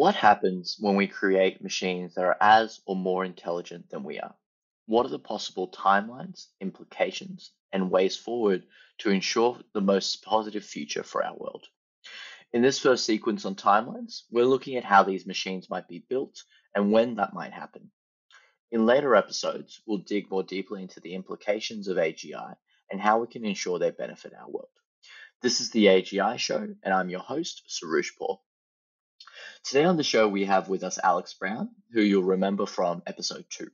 What happens when we create machines that are as or more intelligent than we are? What are the possible timelines, implications, and ways forward to ensure the most positive future for our world? In this first sequence on timelines, we're looking at how these machines might be built and when that might happen. In later episodes, we'll dig more deeply into the implications of AGI and how we can ensure they benefit our world. This is the AGI Show, and I'm your host, Soroush Pour. Today on the show, we have with us Alex Browne, who you'll remember from episode 2.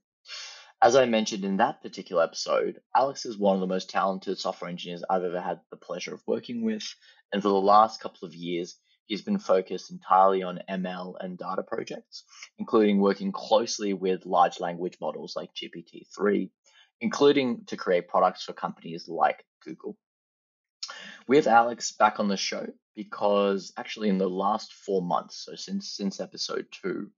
As I mentioned in that particular episode, Alex is one of the most talented software engineers I've ever had the pleasure of working with, and for the last couple of years, he's been focused entirely on ML and data projects, including working closely with large language models like GPT-3, including to create products for companies like Google. We have Alex back on the show because actually in the last 4 months, so since episode 2,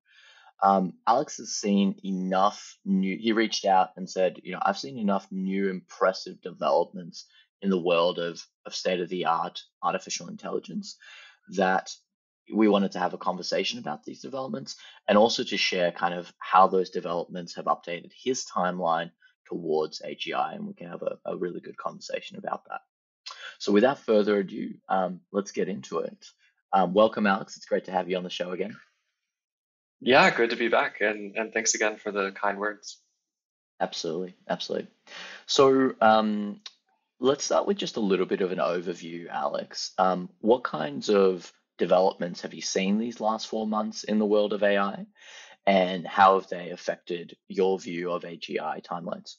Alex has seen enough new, he reached out and said, you know, I've seen enough new impressive developments in the world of state-of-the-art artificial intelligence that we wanted to have a conversation about these developments and also to share kind of how those developments have updated his timeline towards AGI, and we can have a really good conversation about that. So without further ado, let's get into it. Welcome, Alex. It's great to have you on the show again. Yeah, great to be back. And thanks again for the kind words. Absolutely. So let's start with just a little bit of an overview, Alex. What kinds of developments have you seen these last 4 months in the world of AI? And how have they affected your view of AGI timelines?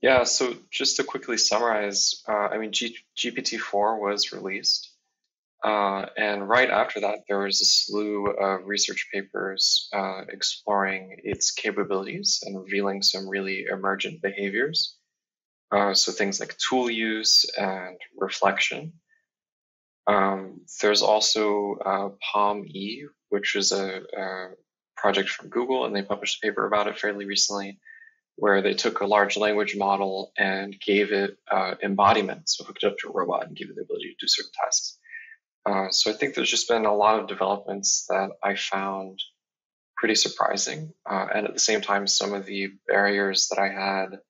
Yeah, so just to quickly summarize, GPT-4 was released. And right after that, there was a slew of research papers exploring its capabilities and revealing some really emergent behaviors. So things like tool use and reflection. There's also PaLM-E, which is a project from Google, and they published a paper about it fairly recently, where they took a large language model and gave it embodiment, so hooked it up to a robot and gave it the ability to do certain tasks. So I think there's just been a lot of developments that I found pretty surprising. And at the same time, some of the barriers that I had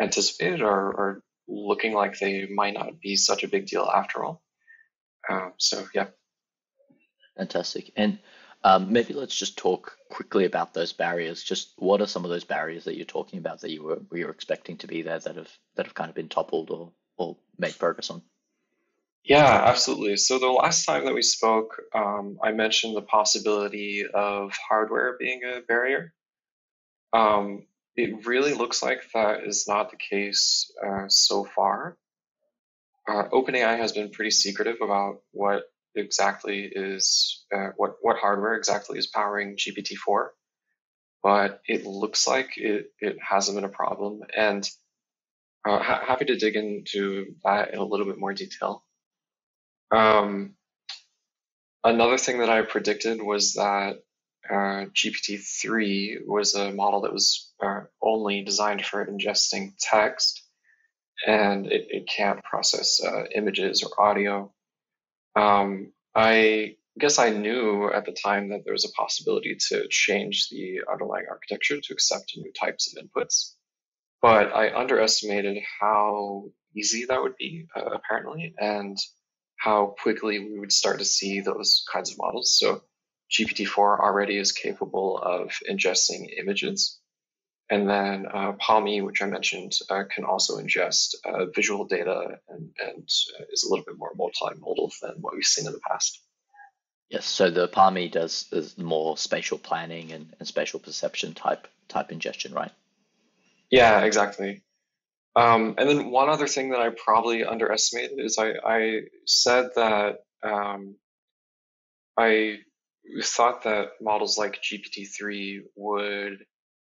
anticipated are looking like they might not be such a big deal after all. So, yeah. Fantastic. And maybe let's just talk quickly about those barriers. Just what are some of those barriers that you're talking about that you were expecting to be there that have kind of been toppled or made progress on? Yeah, absolutely. So the last time that we spoke, I mentioned the possibility of hardware being a barrier. It really looks like that is not the case so far. OpenAI has been pretty secretive about what exactly is, what hardware exactly is powering GPT-4, but it looks like it hasn't been a problem. And happy to dig into that in a little bit more detail. Another thing that I predicted was that GPT-3 was a model that was only designed for ingesting text, and it can't process images or audio. I guess I knew at the time that there was a possibility to change the underlying architecture to accept new types of inputs, but I underestimated how easy that would be, apparently, and how quickly we would start to see those kinds of models. So GPT-4 already is capable of ingesting images. And then PaLM-E, which I mentioned, can also ingest visual data and is a little bit more multimodal than what we've seen in the past. Yes, so the PaLM-E is more spatial planning and spatial perception type ingestion, right? Yeah, exactly. And then one other thing that I probably underestimated is I said that I thought that models like GPT-3 would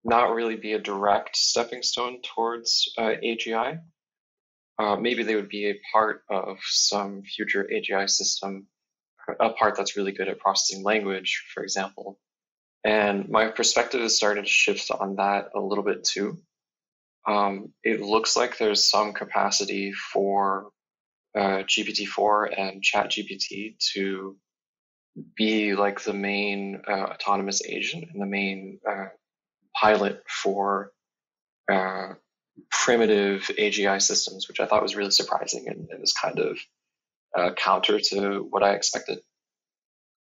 not really be a direct stepping stone towards AGI. Maybe they would be a part of some future AGI system, a part that's really good at processing language, for example. And my perspective has started to shift on that a little bit too. It looks like there's some capacity for GPT-4 and ChatGPT to be like the main autonomous agent and the main pilot for primitive AGI systems, which I thought was really surprising and is kind of counter to what I expected.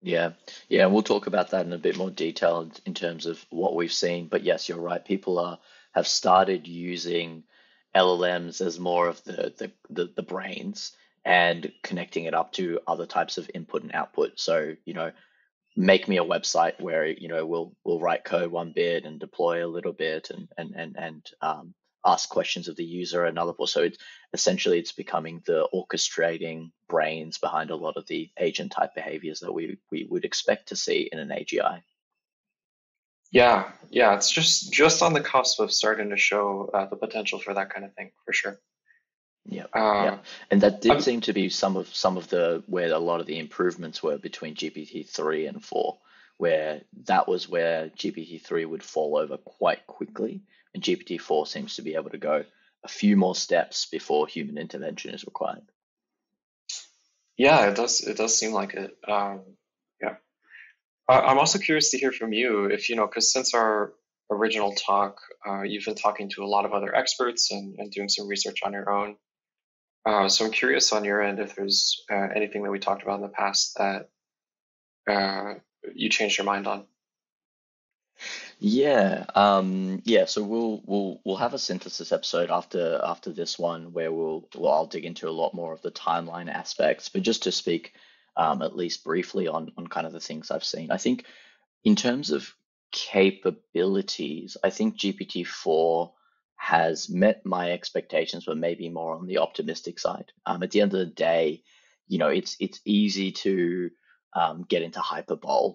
Yeah, and we'll talk about that in a bit more detail in terms of what we've seen. But yes, you're right. People have started using LLMs as more of the brains and connecting it up to other types of input and output. So, you know, make me a website where, you know, we'll write code one bit and deploy a little bit and ask questions of the user another. So it's essentially becoming the orchestrating brains behind a lot of the agent type behaviors that we would expect to see in an AGI. Yeah, it's just on the cusp of starting to show the potential for that kind of thing for sure. Yeah, and that did seem to be some of the where a lot of the improvements were between GPT-3 and 4, where that was where GPT-3 would fall over quite quickly, and GPT-4 seems to be able to go a few more steps before human intervention is required. Yeah, it does seem like it. Yeah, I'm also curious to hear from you if you know, because since our original talk, you've been talking to a lot of other experts and doing some research on your own. So I'm curious on your end if there's anything that we talked about in the past that you changed your mind on. Yeah. So we'll have a synthesis episode after this one where I'll dig into a lot more of the timeline aspects. But just to speak at least briefly on kind of the things I've seen, I think in terms of capabilities, I think GPT-4 has met my expectations, but maybe more on the optimistic side. At the end of the day, you know, it's easy to get into hyperbole,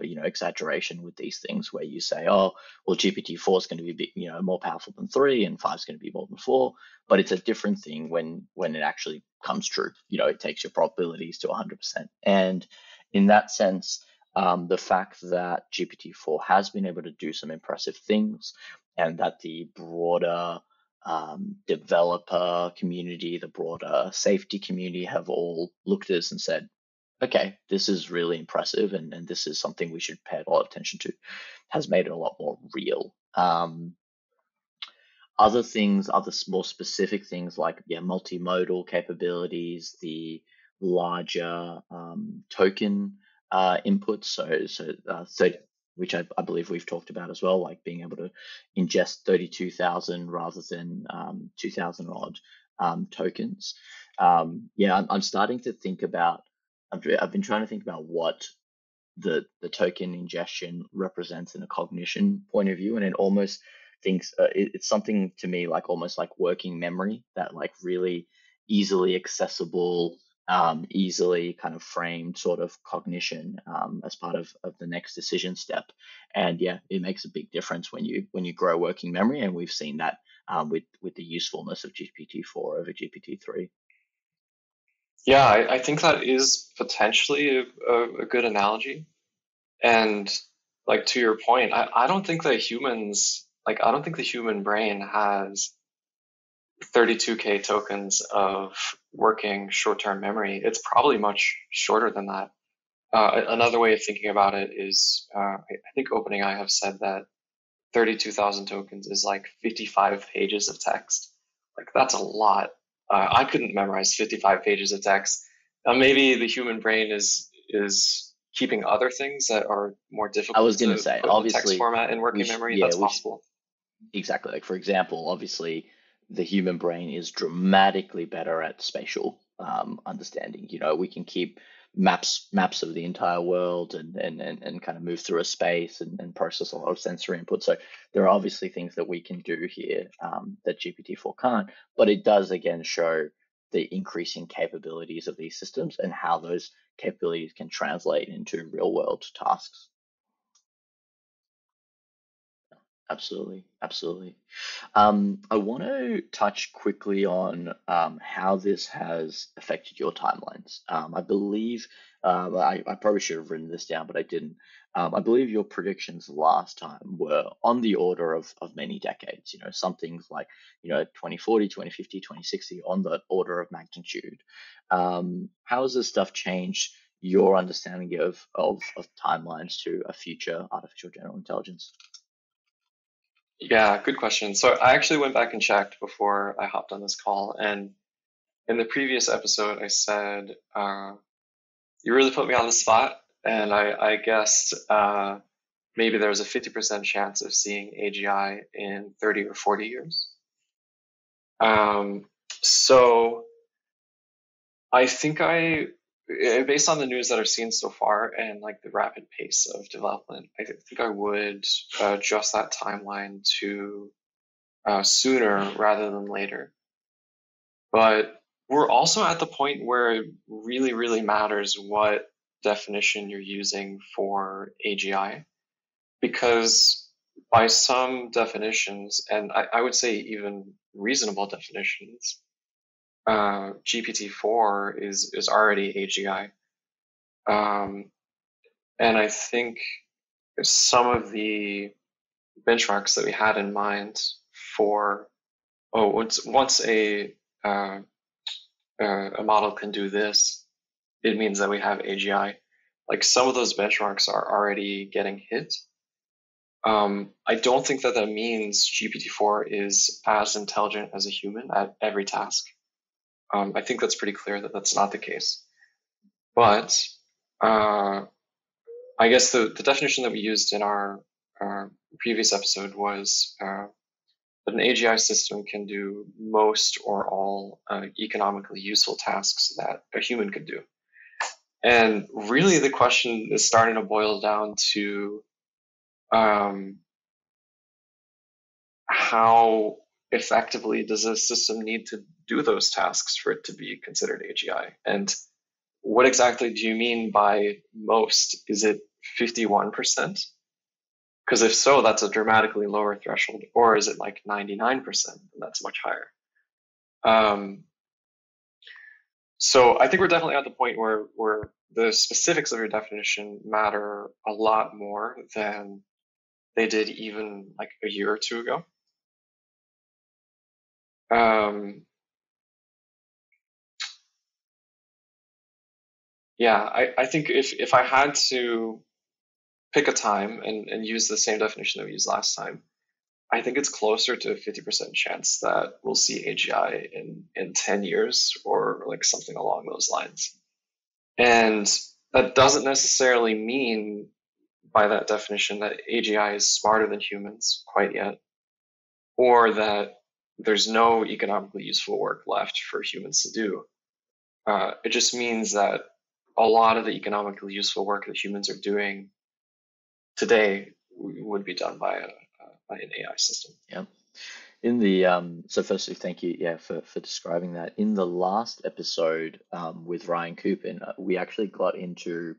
you know, exaggeration with these things where you say, oh, well, GPT-4 is going to be, you know, more powerful than 3 and 5 is going to be more than 4. But it's a different thing when it actually comes true. You know, it takes your probabilities to 100%. And in that sense, the fact that GPT-4 has been able to do some impressive things and that the broader developer community, the broader safety community have all looked at this and said, okay, this is really impressive and this is something we should pay a lot of attention to, has made it a lot more real. Other things, other more specific things like multimodal capabilities, the larger token inputs, so 30, which I believe we've talked about as well, like being able to ingest 32,000 rather than 2,000 odd tokens. I'm starting to think about. I've been trying to think about what the token ingestion represents in a cognition point of view, and it almost thinks it's something to me like almost like working memory, that like really easily accessible. Easily kind of framed sort of cognition as part of the next decision step. And yeah, it makes a big difference when you grow working memory, and we've seen that with the usefulness of GPT-4 over GPT-3. Yeah, I think that is potentially a good analogy. And like to your point, I don't think that I don't think the human brain has 32K tokens of working short-term memory. It's probably much shorter than that. Another way of thinking about it is, I think OpenAI have said that 32,000 tokens is like 55 pages of text. Like that's a lot. I couldn't memorize 55 pages of text. Maybe the human brain is keeping other things that are more difficult. I was going to say, obviously, text format and working memory. Yeah, that's possible. Exactly. Like for example, obviously, the human brain is dramatically better at spatial understanding. You know, we can keep maps of the entire world and kind of move through a space and process a lot of sensory input. So there are obviously things that we can do here that GPT-4 can't, but it does again show the increasing capabilities of these systems and how those capabilities can translate into real world tasks. Absolutely. I want to touch quickly on how this has affected your timelines. I believe I probably should have written this down, but I didn't. I believe your predictions last time were on the order of many decades, you know, some things like, you know, 2040, 2050, 2060, on the order of magnitude. How has this stuff changed your understanding of timelines to a future artificial general intelligence? Yeah, good question. So I actually went back and checked before I hopped on this call. And in the previous episode, I said, you really put me on the spot. And I guessed maybe there was a 50% chance of seeing AGI in 30 or 40 years. So I think based on the news that I've seen so far and like the rapid pace of development, I think I would adjust that timeline to sooner rather than later. But we're also at the point where it really, really matters what definition you're using for AGI, because by some definitions, and I would say even reasonable definitions, GPT-4 is already AGI. And I think some of the benchmarks that we had in mind for, oh, once a model can do this, it means that we have AGI. Like some of those benchmarks are already getting hit. I don't think that means GPT-4 is as intelligent as a human at every task. I think that's pretty clear that that's not the case. But I guess the definition that we used in our previous episode was that an AGI system can do most or all economically useful tasks that a human could do. And really the question is starting to boil down to how effectively does a system need to do those tasks for it to be considered AGI? And what exactly do you mean by most? Is it 51%? Because if so, that's a dramatically lower threshold. Or is it like 99%? And that's much higher. So I think we're definitely at the point where the specifics of your definition matter a lot more than they did even like a year or two ago. I think if I had to pick a time and use the same definition that we used last time, I think it's closer to a 50% chance that we'll see AGI in 10 years or like something along those lines. And that doesn't necessarily mean by that definition that AGI is smarter than humans quite yet, or that there's no economically useful work left for humans to do. It just means that a lot of the economically useful work that humans are doing today would be done by an AI system. Yeah. In the so firstly, thank you, for describing that. In the last episode with Ryan Coopin, we actually got into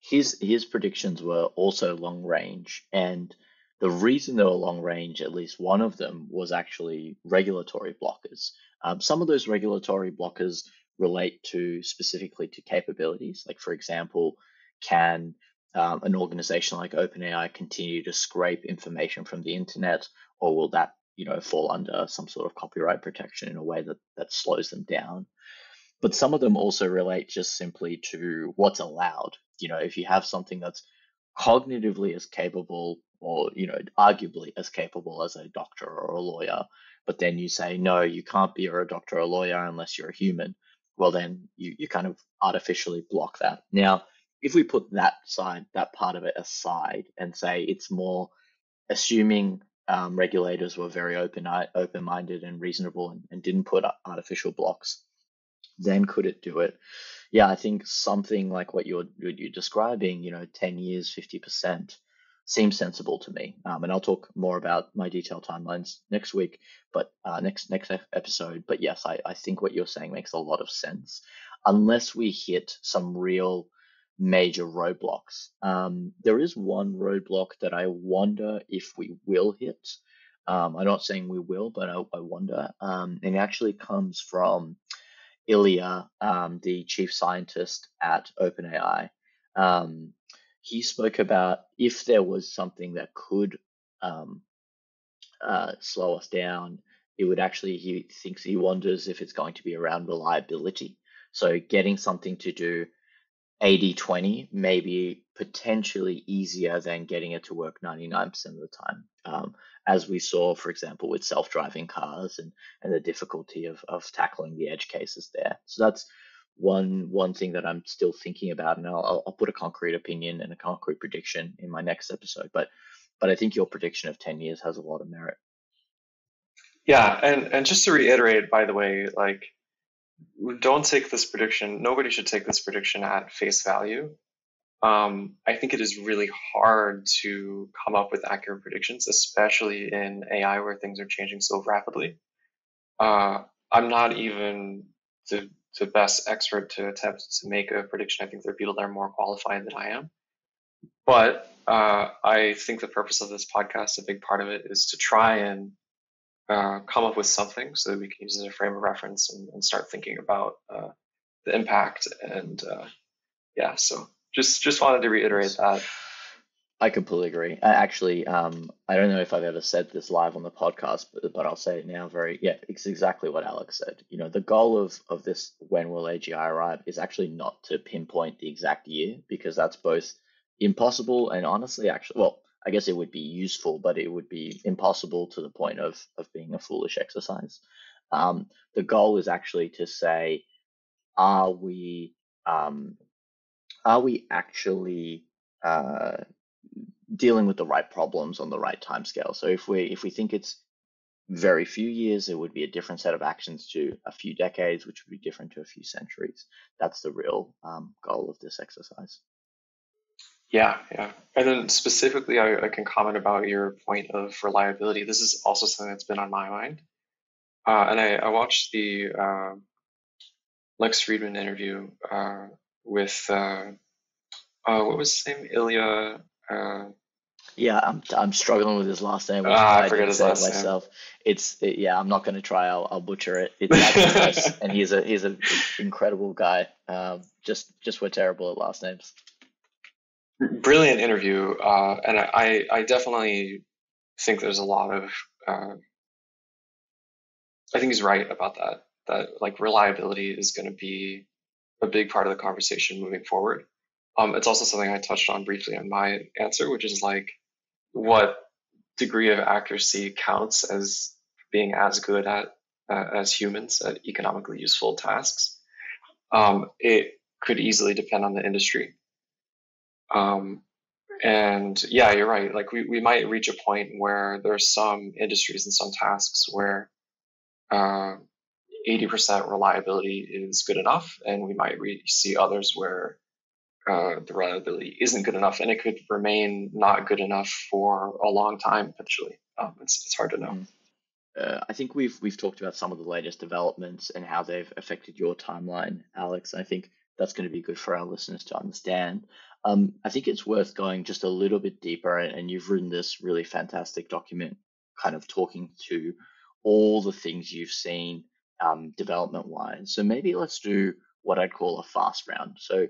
his predictions were also long range, and the reason they were long range, at least one of them, was actually regulatory blockers. Some of those regulatory blockers relate to specifically to capabilities. Like, for example, can an organization like OpenAI continue to scrape information from the internet, or will that, fall under some sort of copyright protection in a way that slows them down? But some of them also relate just simply to what's allowed. If you have something that's cognitively as capable, or arguably as capable as a doctor or a lawyer, but then you say, no, you can't be a doctor or a lawyer unless you're a human, well, then you kind of artificially block that. Now, if we put that part of it aside and say it's more assuming regulators were very open-minded and reasonable and didn't put artificial blocks, then could it do it? Yeah, I think something like what you're describing, 10 years, 50%, seems sensible to me. And I'll talk more about my detailed timelines next week, but next episode. But yes, I think what you're saying makes a lot of sense, unless we hit some real major roadblocks. There is one roadblock that I wonder if we will hit. I'm not saying we will, but I wonder. And it actually comes from Ilya, the chief scientist at OpenAI. He spoke about if there was something that could slow us down, it would actually, he wonders if it's going to be around reliability. So getting something to do 80-20 may be potentially easier than getting it to work 99% of the time, as we saw, for example, with self-driving cars and the difficulty of tackling the edge cases there. So that's one thing that I'm still thinking about, and I'll put a concrete opinion and a concrete prediction in my next episode. But I think your prediction of 10 years has a lot of merit. Yeah, and just to reiterate, by the way, like, don't take this prediction. Nobody should take this prediction at face value. I think it is really hard to come up with accurate predictions, especially in AI where things are changing so rapidly. I'm not even the best expert to attempt to make a prediction. I think there are people that are more qualified than I am. But I think the purpose of this podcast, a big part of it, is to try and come up with something so that we can use it as a frame of reference and start thinking about the impact. And yeah, so just wanted to reiterate that. I completely agree. Actually, I don't know if I've ever said this live on the podcast, but I'll say it now. It's exactly what Alex said. You know, the goal of this "When will AGI arrive?" is actually not to pinpoint the exact year, because that's both impossible and honestly, actually, well, I guess it would be useful, but it would be impossible to the point of being a foolish exercise. The goal is actually to say, are we actually dealing with the right problems on the right timescale? So if we think it's very few years, it would be a different set of actions to a few decades, which would be different to a few centuries. That's the real goal of this exercise. Yeah. And then specifically, I can comment about your point of reliability. This is also something that's been on my mind. And I watched the Lex Fridman interview with, what was his name? Ilya. Yeah, I'm struggling with his last name. I forget his last name. I'm not going to try. I'll butcher it. It's and he's an incredible guy. Just we're terrible at last names. Brilliant interview, and I definitely think there's a lot of. I think he's right about that. That like reliability is going to be a big part of the conversation moving forward. It's also something I touched on briefly in my answer, which is like what degree of accuracy counts as being as good at as humans at economically useful tasks. It could easily depend on the industry. And yeah, you're right. Like we might reach a point where there's some industries and some tasks where 80% reliability is good enough, and we might see others where the reliability isn't good enough, and it could remain not good enough for a long time potentially. It's hard to know. I think we've talked about some of the latest developments and how they've affected your timeline, Alex. I think that's going to be good for our listeners to understand. I think it's worth going just a little bit deeper, and you've written this really fantastic document kind of talking to all the things you've seen development-wise. So maybe let's do what I'd call a fast round. So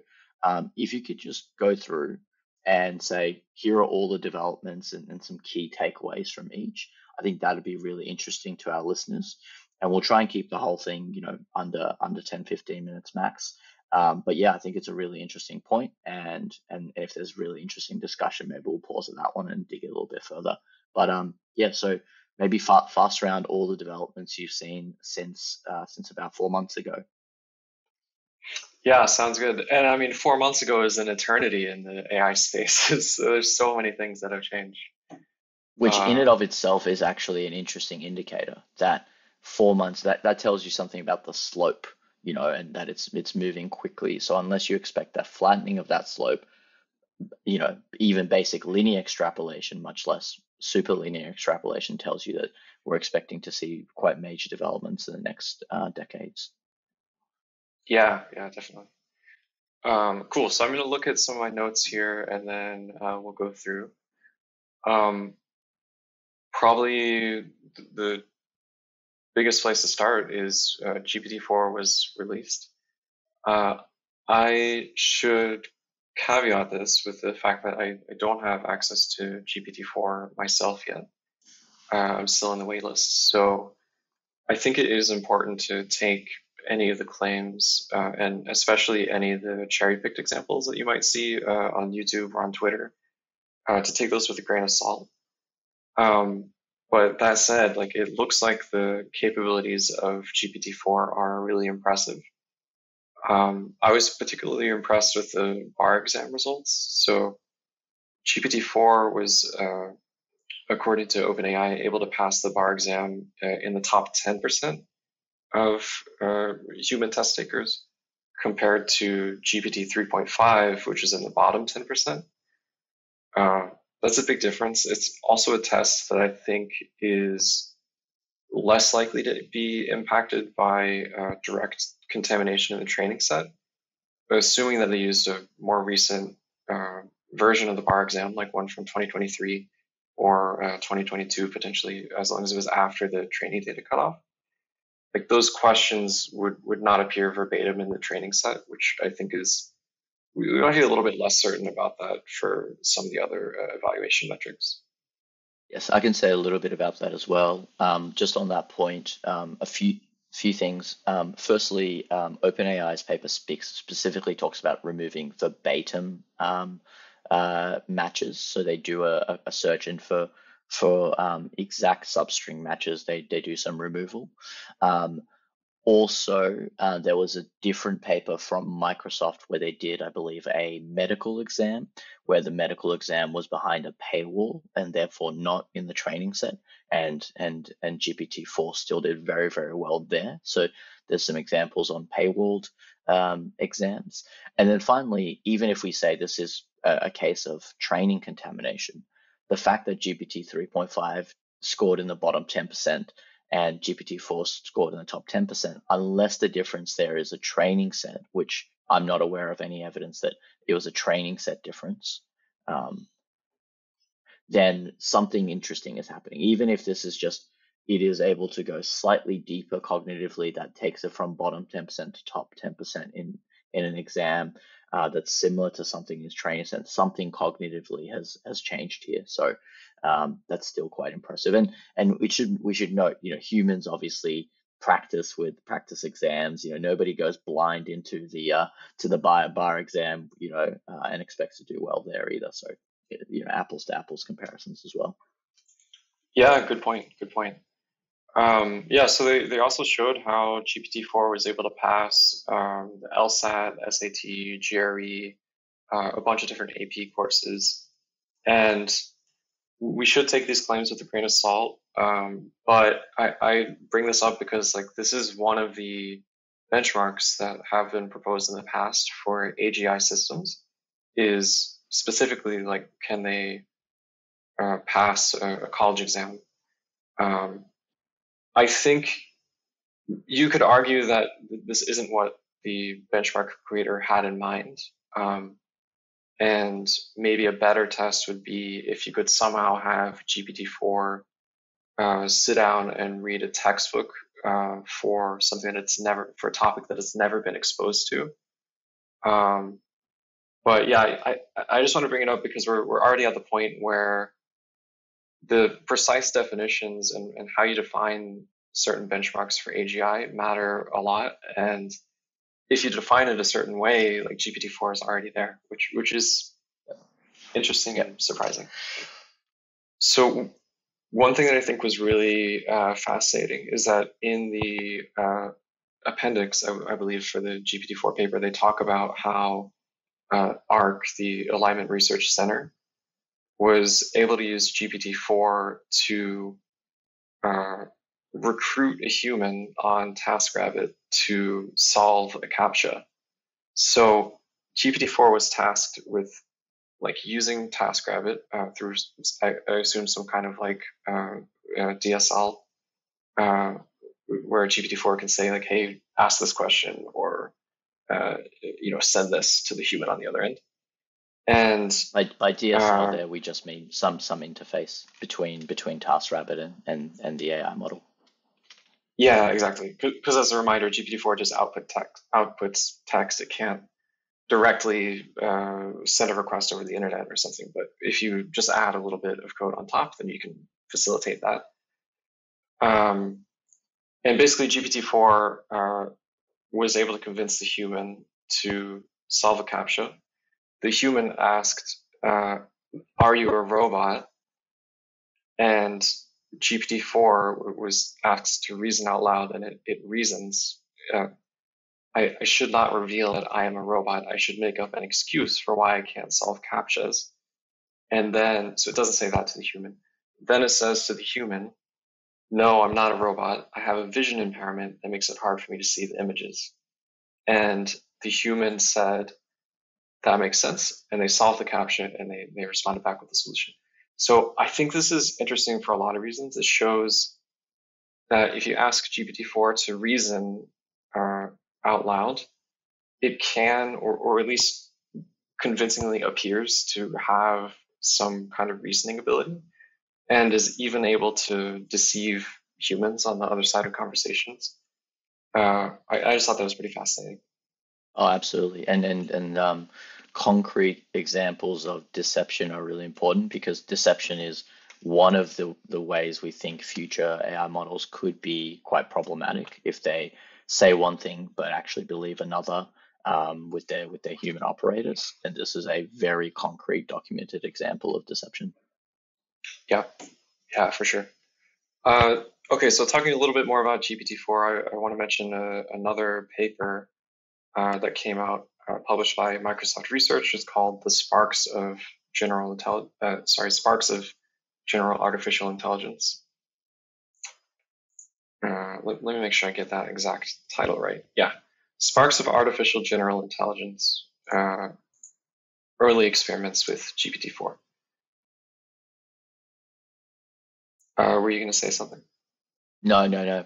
if you could just go through and say, here are all the developments and some key takeaways from each, I think that would be really interesting to our listeners. And we'll try and keep the whole thing, under 10, 15 minutes max. But yeah, I think it's a really interesting point, and if there's really interesting discussion, maybe we'll pause at that one and dig a little bit further. But so maybe fast round all the developments you've seen since about 4 months ago. Yeah, sounds good. And I mean, 4 months ago is an eternity in the AI space. So there's so many things that have changed. Which in and of itself is actually an interesting indicator that 4 months, that tells you something about the slope. And that it's moving quickly. So unless you expect that flattening of that slope, even basic linear extrapolation, much less super linear extrapolation, tells you that we're expecting to see quite major developments in the next decades. Yeah, definitely. Cool. So I'm going to look at some of my notes here, and then we'll go through. Probably the biggest place to start is GPT-4 was released. I should caveat this with the fact that I don't have access to GPT-4 myself yet. I'm still on the waitlist. So I think it is important to take any of the claims, and especially any of the cherry-picked examples that you might see on YouTube or on Twitter, to take those with a grain of salt. But that said, like, it looks like the capabilities of GPT-4 are really impressive. I was particularly impressed with the bar exam results. So GPT-4 was, according to OpenAI, able to pass the bar exam in the top 10% of human test takers, compared to GPT 3.5, which is in the bottom 10%. That's a big difference. It's also a test that I think is less likely to be impacted by direct contamination in the training set, assuming that they used a more recent version of the bar exam, like one from 2023 or 2022, potentially, as long as it was after the training data cutoff. Like, those questions would not appear verbatim in the training set, which I think is, we're actually a little bit less certain about that for some of the other evaluation metrics. Yes, I can say a little bit about that as well. Just on that point, a few things. Firstly, OpenAI's paper specifically talks about removing verbatim matches. So they do a search in for exact substring matches, they do some removal. Also, there was a different paper from Microsoft where they did, I believe, a medical exam, where the medical exam was behind a paywall and therefore not in the training set. And GPT-4 still did very, very well there. So there's some examples on paywalled exams. And then finally, even if we say this is a case of training contamination, the fact that GPT 3.5 scored in the bottom 10% and GPT-4 scored in the top 10%, unless the difference there is a training set, which I'm not aware of any evidence that it was a training set difference, then something interesting is happening. Even if this is just, it is able to go slightly deeper cognitively, that takes it from bottom 10% to top 10% in an exam that's similar to something in his training set. Something cognitively has changed here, so that's still quite impressive. And we should note, you know, humans obviously practice exams. You know, nobody goes blind into the to the bar exam, you know, and expects to do well there either. So, you know, apples to apples comparisons as well. Yeah, good point. Yeah, so they also showed how GPT-4 was able to pass the LSAT, SAT, GRE, a bunch of different AP courses. And we should take these claims with a grain of salt. But I bring this up because, like, this is one of the benchmarks that have been proposed in the past for AGI systems, is specifically, like, can they pass a college exam? I think you could argue that this isn't what the benchmark creator had in mind. And maybe a better test would be if you could somehow have GPT-4 sit down and read a textbook for something that's never, for a topic that it's never been exposed to. But yeah, I just want to bring it up because we're already at the point where the precise definitions and how you define certain benchmarks for AGI matter a lot. And if you define it a certain way, like GPT-4 is already there, which is interesting and surprising. So one thing that I think was really fascinating is that in the appendix, I believe, for the GPT-4 paper, they talk about how ARC, the Alignment Research Center, was able to use GPT-4 to recruit a human on TaskRabbit to solve a CAPTCHA. So GPT-4 was tasked with, like, using TaskRabbit through, I assume, some kind of, like, DSL, where GPT-4 can say, like, hey, ask this question, or you know, send this to the human on the other end. And by DSL there we just mean some interface between TaskRabbit and the AI model. Yeah, exactly. Because as a reminder, GPT-4 just outputs text. It can't directly send a request over the internet or something. But if you just add a little bit of code on top, then you can facilitate that. And basically, GPT-4 was able to convince the human to solve a CAPTCHA. The human asked, are you a robot? And GPT-4 was asked to reason out loud, and it reasons, I should not reveal that I am a robot. I should make up an excuse for why I can't solve CAPTCHAs. And then, so it doesn't say that to the human. Then it says to the human, no, I'm not a robot. I have a vision impairment that makes it hard for me to see the images. And the human said, that makes sense. And they solved the CAPTCHA, and they responded back with the solution. So I think this is interesting for a lot of reasons. It shows that if you ask GPT-4 to reason out loud, it can, or at least convincingly appears to have some kind of reasoning ability, and is even able to deceive humans on the other side of conversations. I just thought that was pretty fascinating. Oh, absolutely. And concrete examples of deception are really important, because deception is one of the ways we think future AI models could be quite problematic if they say one thing but actually believe another with their human operators. And this is a very concrete, documented example of deception. Yeah, for sure. Okay, so talking a little bit more about GPT-4, I want to mention another paper that came out, published by Microsoft Research. It's called "The Sparks of General Sparks of General Artificial Intelligence." Let me make sure I get that exact title right. Yeah, "Sparks of Artificial General Intelligence: Early Experiments with GPT-4." Were you going to say something? No.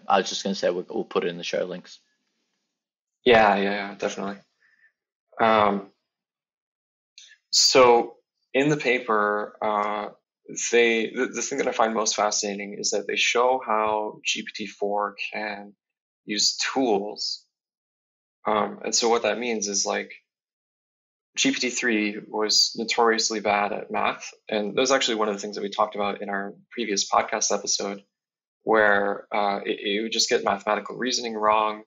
I was just going to say we'll put it in the show links. Yeah, definitely. So in the paper, the thing that I find most fascinating is that they show how GPT-4 can use tools. And so what that means is, like, GPT-3 was notoriously bad at math. And that was actually one of the things that we talked about in our previous podcast episode, where it would just get mathematical reasoning wrong,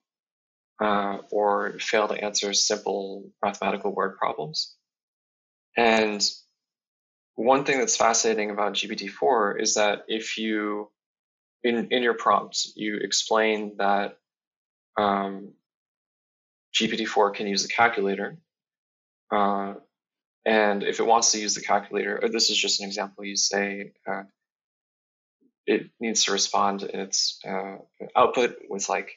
or fail to answer simple mathematical word problems. And one thing that's fascinating about GPT-4 is that if you, in your prompts, you explain that GPT-4 can use the calculator, and if it wants to use the calculator, or this is just an example, you say it needs to respond in its output with, like,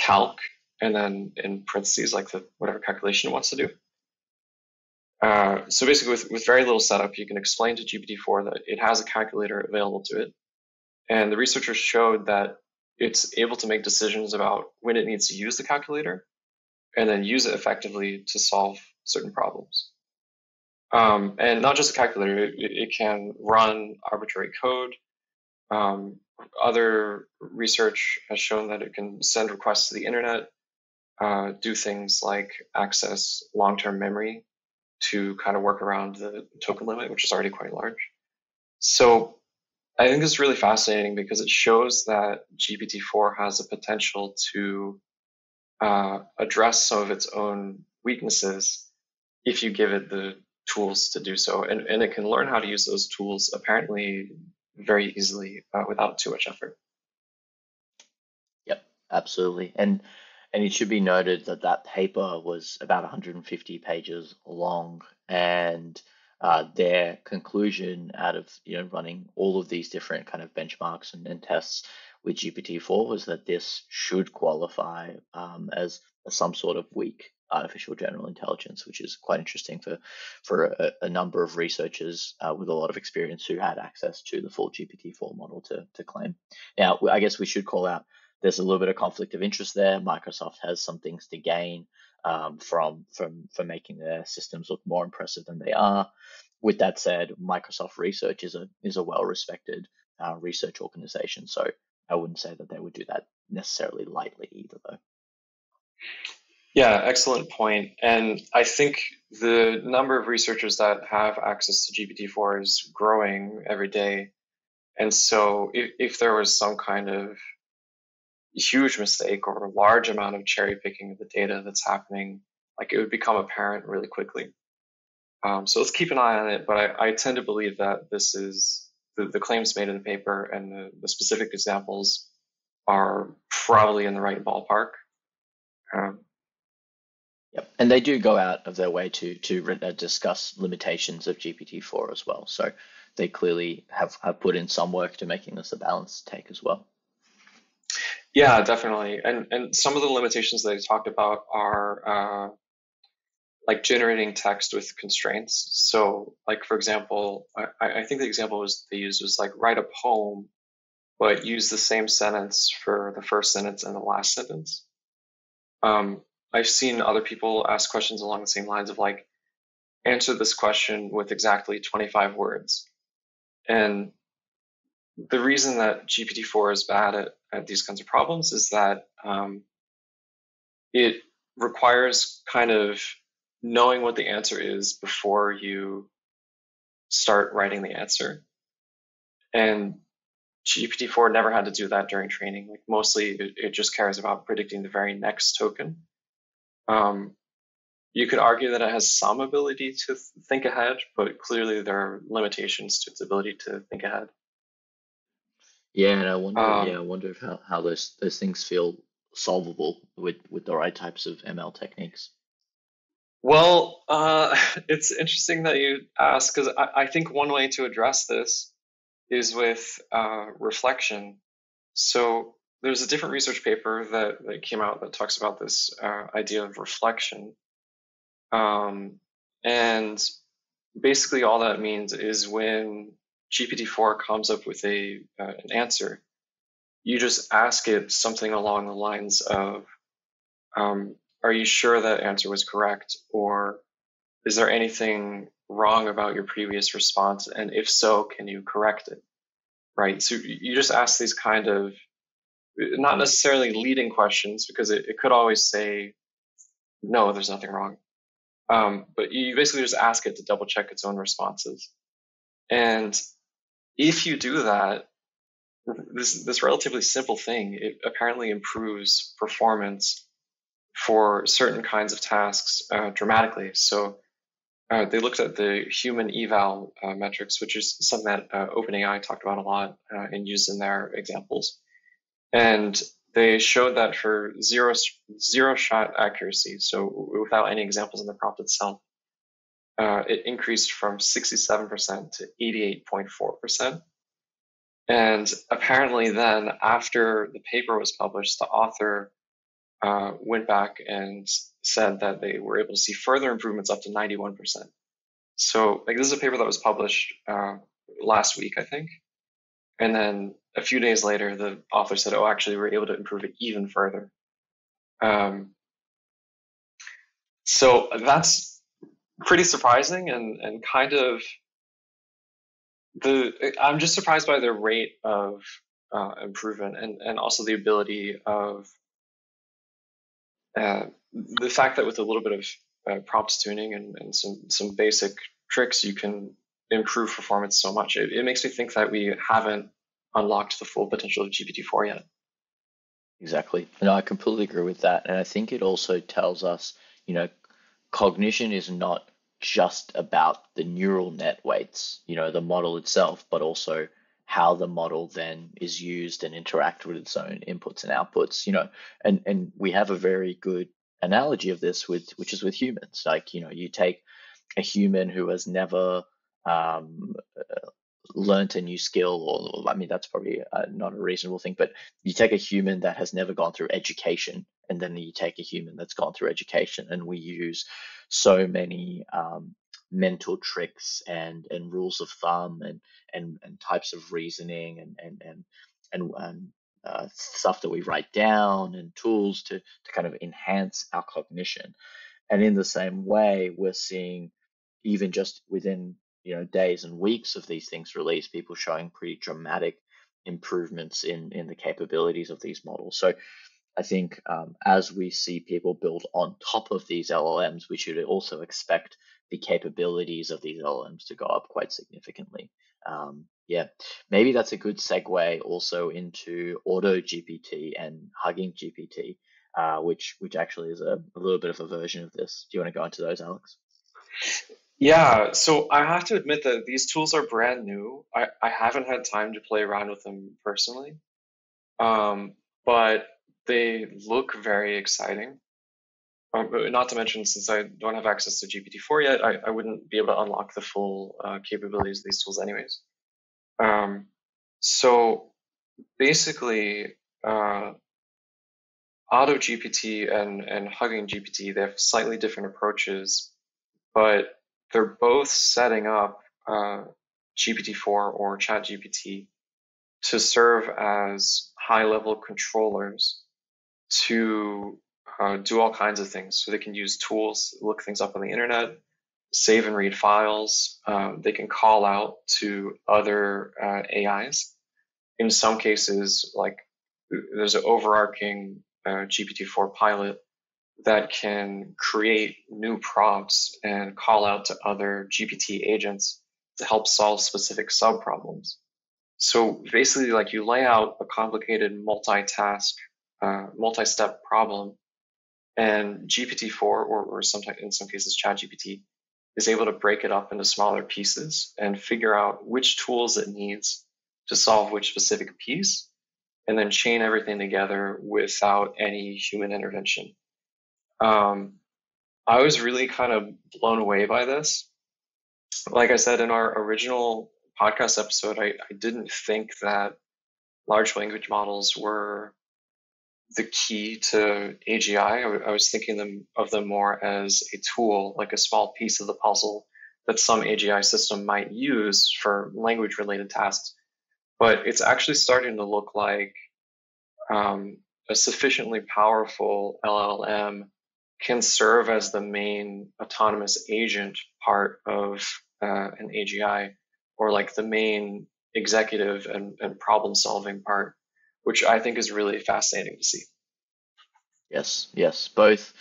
calc, and then in parentheses, like, the whatever calculation it wants to do. So basically, with very little setup, you can explain to GPT-4 that it has a calculator available to it. And the researchers showed that it's able to make decisions about when it needs to use the calculator, and then use it effectively to solve certain problems. And not just a calculator, it can run arbitrary code. Other research has shown that it can send requests to the internet, do things like access long-term memory to kind of work around the token limit, which is already quite large. So I think it's really fascinating because it shows that GPT-4 has a potential to address some of its own weaknesses if you give it the tools to do so. And it can learn how to use those tools, apparently, very easily, without too much effort. Yep, absolutely. And it should be noted that that paper was about 150 pages long, and their conclusion out of running all of these different kind of benchmarks and tests with GPT-4 was that this should qualify as some sort of weak artificial general intelligence, which is quite interesting for a number of researchers with a lot of experience who had access to the full GPT-4 model to claim. Now, I guess we should call out there's a little bit of conflict of interest there. Microsoft has some things to gain from making their systems look more impressive than they are. With that said, Microsoft Research is a well-respected research organization, so I wouldn't say that they would do that necessarily lightly either, though. Yeah, excellent point. And I think the number of researchers that have access to GPT-4 is growing every day. And so if there was some kind of huge mistake or a large amount of cherry picking of the data that's happening, like it would become apparent really quickly. So let's keep an eye on it. But I tend to believe that this is the claims made in the paper and the specific examples are probably in the right ballpark. Yep, and they do go out of their way to discuss limitations of GPT-4 as well. So they clearly have put in some work to making this a balanced take as well. Yeah, definitely. And some of the limitations that I talked about are like generating text with constraints. So like, for example, I think the example they used was like write a poem, but use the same sentence for the first sentence and the last sentence. I've seen other people ask questions along the same lines of like, answer this question with exactly 25 words. And the reason that GPT-4 is bad at these kinds of problems is that it requires kind of knowing what the answer is before you start writing the answer. And GPT-4 never had to do that during training. Like mostly it just cares about predicting the very next token. You could argue that it has some ability to think ahead, but clearly there are limitations to its ability to think ahead. Yeah, and I wonder if how those things feel solvable with the right types of ML techniques. Well, it's interesting that you ask, because I think one way to address this is with reflection. So there's a different research paper that came out that talks about this idea of reflection. And basically all that means is when GPT-4 comes up with an answer, you just ask it something along the lines of, are you sure that answer was correct? Or is there anything wrong about your previous response? And if so, can you correct it? Right? So you just ask these kind of not necessarily leading questions, because it could always say, no, there's nothing wrong. But you basically just ask it to double check its own responses. And if you do that, this relatively simple thing, it apparently improves performance for certain kinds of tasks dramatically. So they looked at the human eval metrics, which is something that OpenAI talked about a lot and used in their examples. And they showed that for zero-shot accuracy, so without any examples in the prompt itself, it increased from 67% to 88.4%. And apparently then, after the paper was published, the author went back and said that they were able to see further improvements up to 91%. So like, this is a paper that was published last week, I think. And then a few days later, the author said, oh, actually, we're able to improve it even further. So that's pretty surprising and kind of I'm just surprised by the rate of improvement and also the ability of the fact that with a little bit of prompt tuning and some basic tricks, you can improve performance so much. It makes me think that we haven't unlocked the full potential of GPT-4 yet. Exactly. No, I completely agree with that. And I think it also tells us, cognition is not just about the neural net weights, the model itself, but also how the model then is used and interacts with its own inputs and outputs, and we have a very good analogy of this which is with humans. Like, you take a human who has never learnt a new skill, or I mean, that's probably not a reasonable thing, but you take a human that has never gone through education, and then you take a human that's gone through education, and we use so many mental tricks and rules of thumb and types of reasoning and stuff that we write down and tools to kind of enhance our cognition. And in the same way, we're seeing even just within days and weeks of these things released, people showing pretty dramatic improvements in the capabilities of these models. So I think as we see people build on top of these LLMs, we should also expect the capabilities of these LLMs to go up quite significantly. Yeah, maybe that's a good segue also into AutoGPT and HuggingGPT, which actually is a little bit of a version of this. Do you want to go into those, Alex? Yeah, so I have to admit that these tools are brand new. I haven't had time to play around with them personally, but they look very exciting. Not to mention, since I don't have access to GPT-4 yet, I wouldn't be able to unlock the full capabilities of these tools anyways. So basically, AutoGPT and HuggingGPT, they have slightly different approaches, but they're both setting up GPT-4 or ChatGPT to serve as high-level controllers to do all kinds of things. So they can use tools, look things up on the internet, save and read files. They can call out to other AIs. In some cases, like there's an overarching GPT-4 pilot that can create new prompts and call out to other GPT agents to help solve specific subproblems. So basically, like, you lay out a complicated multi-step problem, and GPT-4 or sometimes in some cases ChatGPT is able to break it up into smaller pieces and figure out which tools it needs to solve which specific piece, and then chain everything together without any human intervention. I was really kind of blown away by this. Like I said, in our original podcast episode, I didn't think that large language models were the key to AGI. I was thinking of them more as a tool, like a small piece of the puzzle that some AGI system might use for language-related tasks. But it's actually starting to look like a sufficiently powerful LLM can serve as the main autonomous agent part of an AGI, or like the main executive and problem-solving part, which I think is really fascinating to see. Yes, yes. Both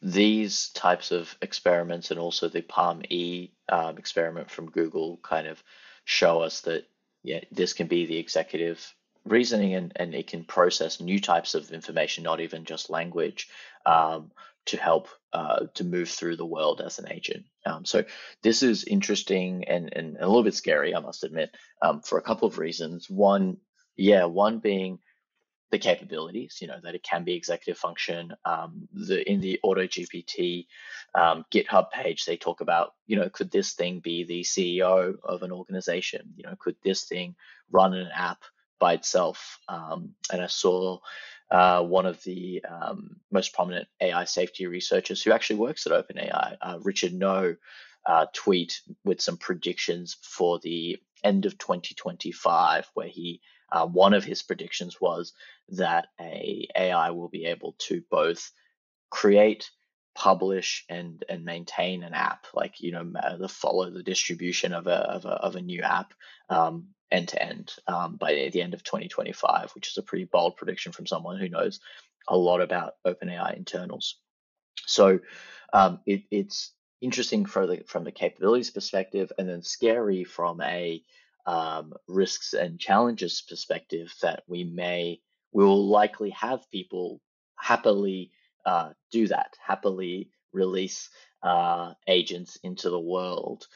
these types of experiments and also the PaLM-E experiment from Google kind of show us that, yeah, this can be the executive reasoning, and it can process new types of information, not even just language, to help to move through the world as an agent. So this is interesting and a little bit scary, I must admit, for a couple of reasons. One being the capabilities, you know, that it can be executive function. In the AutoGPT GitHub page, they talk about, you know, could this thing be the CEO of an organization? You know, could this thing run an app by itself? And I saw one of the most prominent AI safety researchers who actually works at OpenAI, Richard Ngo, tweet with some predictions for the end of 2025, where he one of his predictions was that a AI will be able to both create, publish, and maintain an app, like, you know, the follow the distribution of a new app end to end by the end of 2025, which is a pretty bold prediction from someone who knows a lot about OpenAI internals. So it's interesting from the capabilities perspective, and then scary from a risks and challenges perspective, that we will likely have people happily do that, happily release agents into the world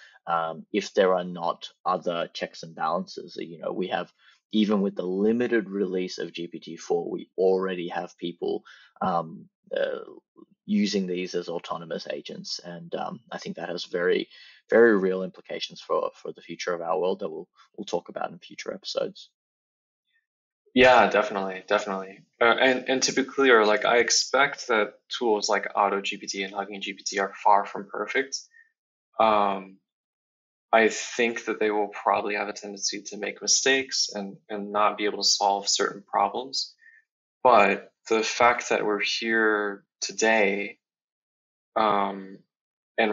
if there are not other checks and balances. You know, we have, even with the limited release of GPT-4, we already have people using these as autonomous agents, and I think that has very, very real implications for the future of our world that we'll talk about in future episodes. Yeah, definitely. And to be clear, like, I expect that tools like AutoGPT and HuggingGPT are far from perfect. I think that they will probably have a tendency to make mistakes and not be able to solve certain problems, but the fact that we're here today, and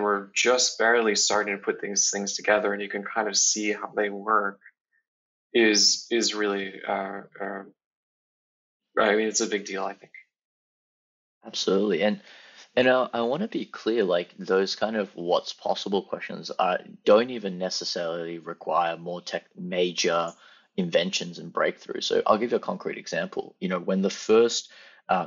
we're just barely starting to put these things together, and you can kind of see how they work, is really, I mean, it's a big deal, I think. Absolutely, and And I want to be clear, like those kind of what's possible questions don't even necessarily require more major inventions and breakthroughs. So I'll give you a concrete example. You know, when the first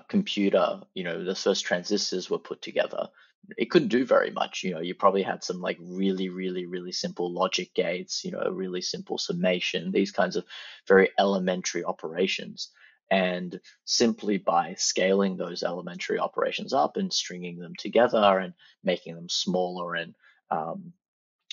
computer, you know, the first transistors were put together, it couldn't do very much. You know, you probably had some like really simple logic gates, you know, a really simple summation, these kinds of very elementary operations. And simply by scaling those elementary operations up and stringing them together and making them smaller and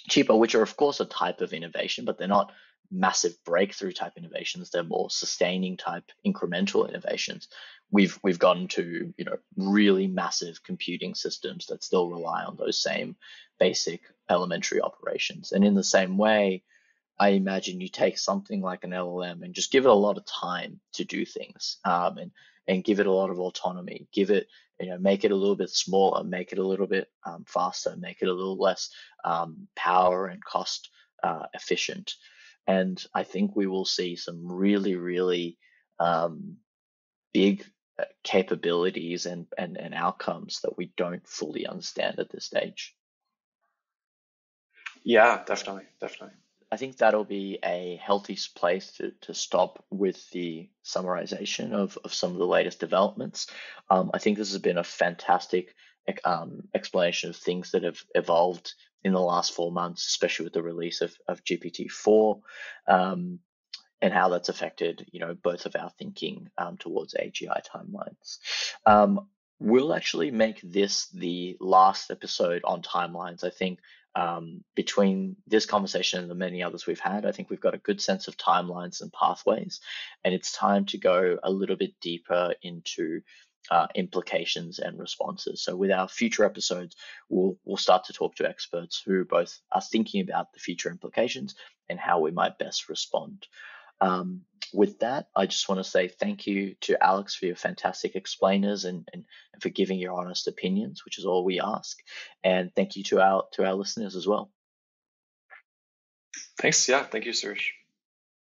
cheaper, which are of course a type of innovation, but they're not massive breakthrough type innovations. They're more sustaining type incremental innovations. We've gotten to, you know, really massive computing systems that still rely on those same basic elementary operations. And in the same way, I imagine you take something like an LLM and just give it a lot of time to do things, and give it a lot of autonomy, give it, you know, make it a little bit smaller, make it a little bit faster, make it a little less power and cost efficient. And I think we will see some really big capabilities and outcomes that we don't fully understand at this stage. Yeah, definitely. I think that'll be a healthy place to stop with the summarization of some of the latest developments. I think this has been a fantastic explanation of things that have evolved in the last 4 months, especially with the release of GPT-4 and how that's affected, you know, both of our thinking towards AGI timelines. We'll actually make this the last episode on timelines. I think between this conversation and the many others we've had, I think we've got a good sense of timelines and pathways, and it's time to go a little bit deeper into implications and responses. So with our future episodes, we'll start to talk to experts who both are thinking about the future implications and how we might best respond. With that, I just want to say thank you to Alex for your fantastic explainers and for giving your honest opinions, which is all we ask. And thank you to our listeners as well. Thanks. Yeah. Thank you, Soroush.